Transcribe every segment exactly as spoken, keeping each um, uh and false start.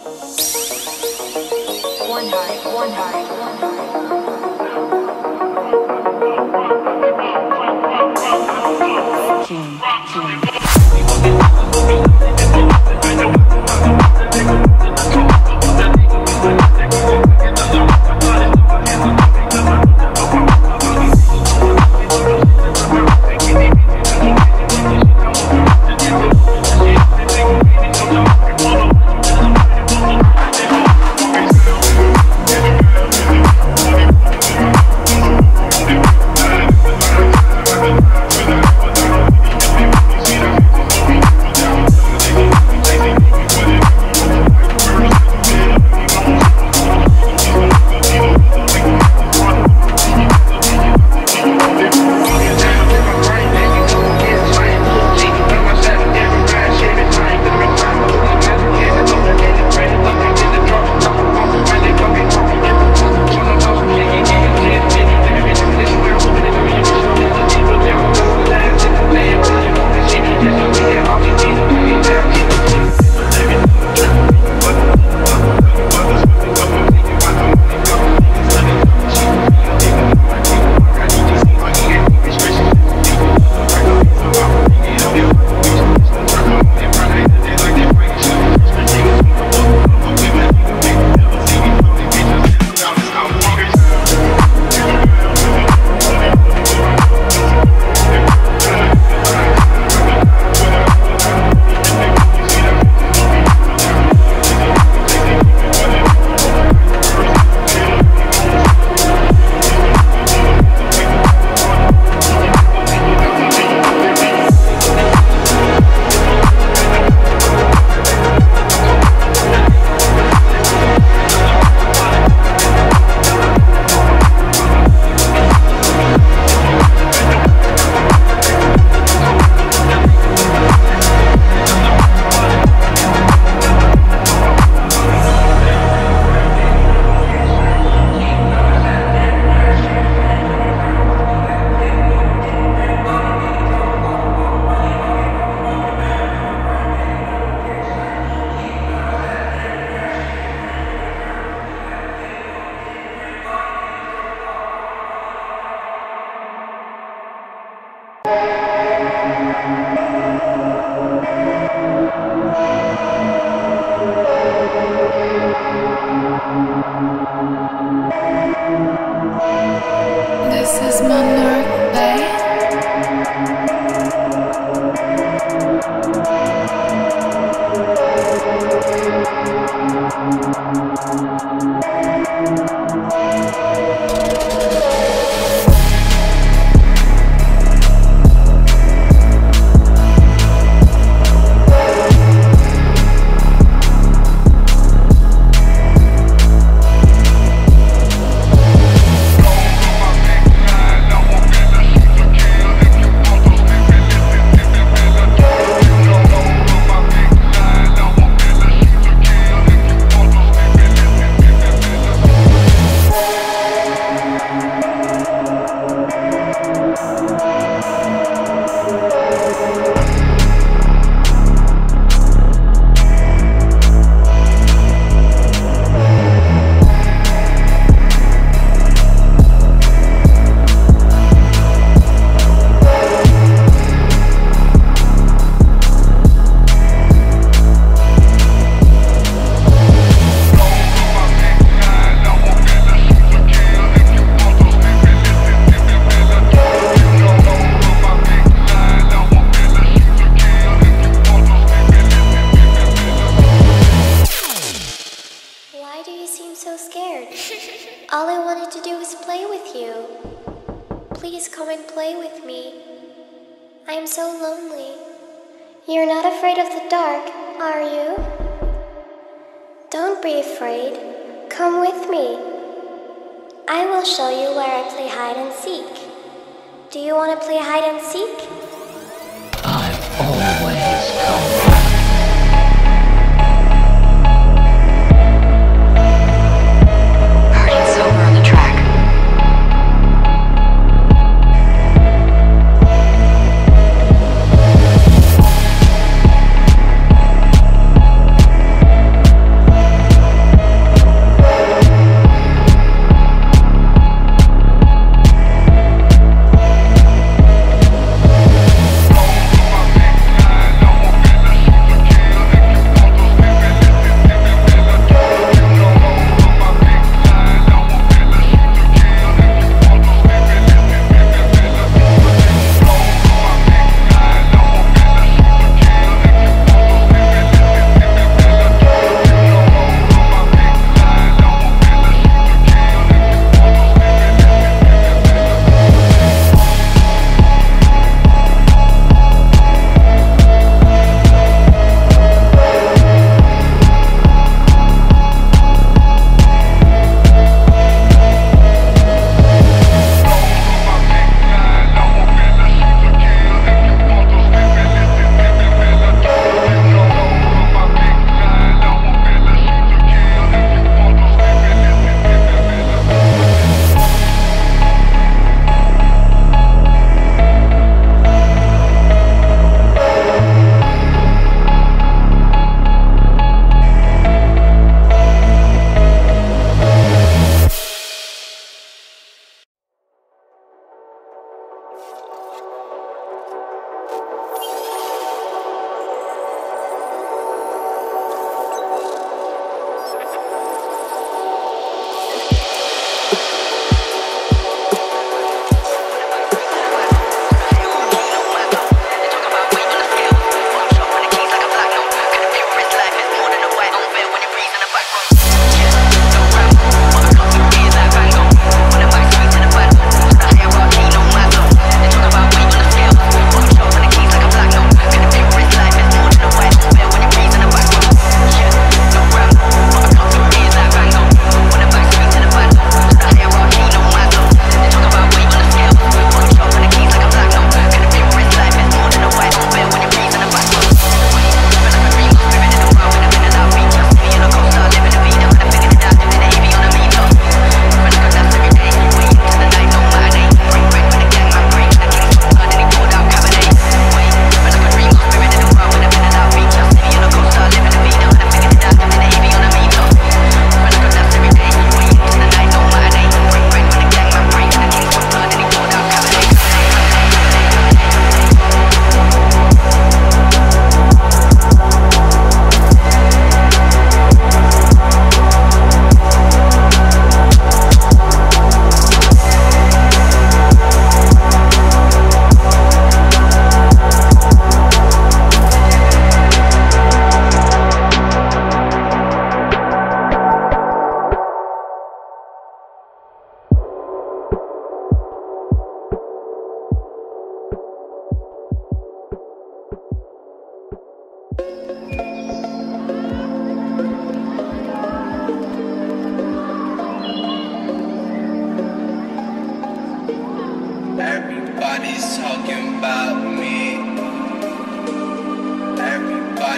One heart, one heart, one heart. June, June.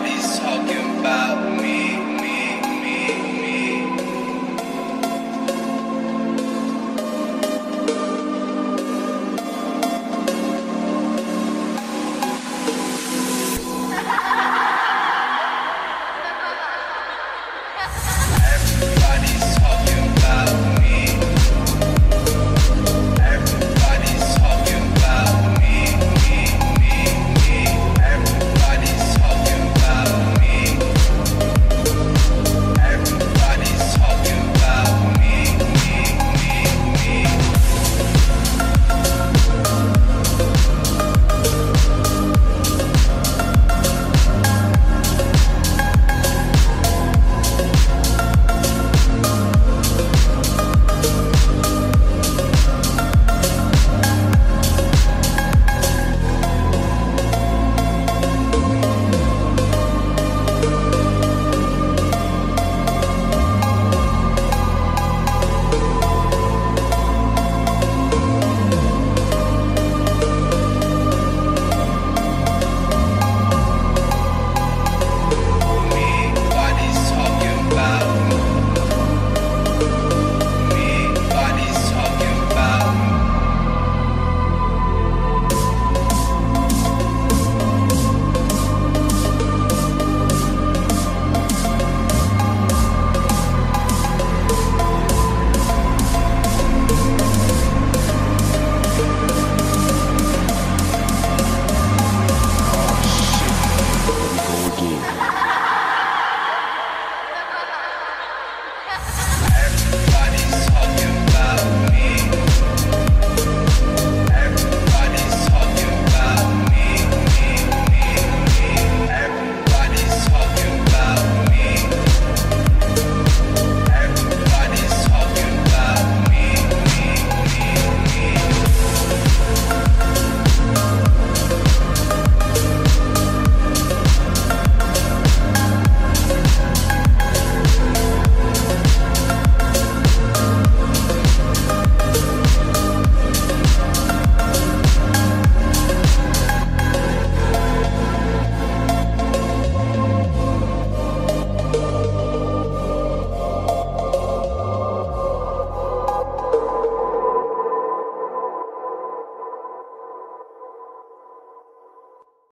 Everybody's talking about me, me, me, me. Everybody's talking about me. Everybody's talking about me, me, me, me. Everybody's talking about me. Everybody's talking about me, me, me, me. Yeah.